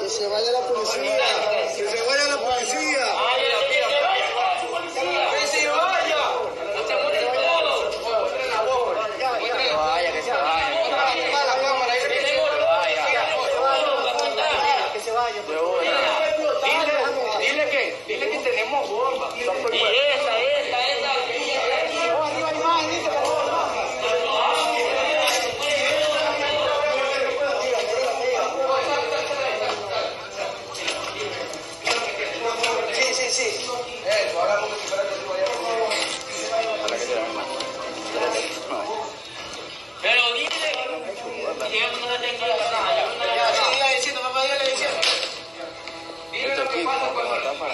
¡Que se vaya la policía! ¡Que se vaya la policía! Dile que tenemos bombas. Y esa. Oh, arriba hay más, dice. Sí. Eso, ahora vamos a esperar que tú vayas. Para que te vean más. Pero dile que yo no le tengo la gana. Dile a la vecina, papá, dile a la vecina. Dile lo que pasa cuando...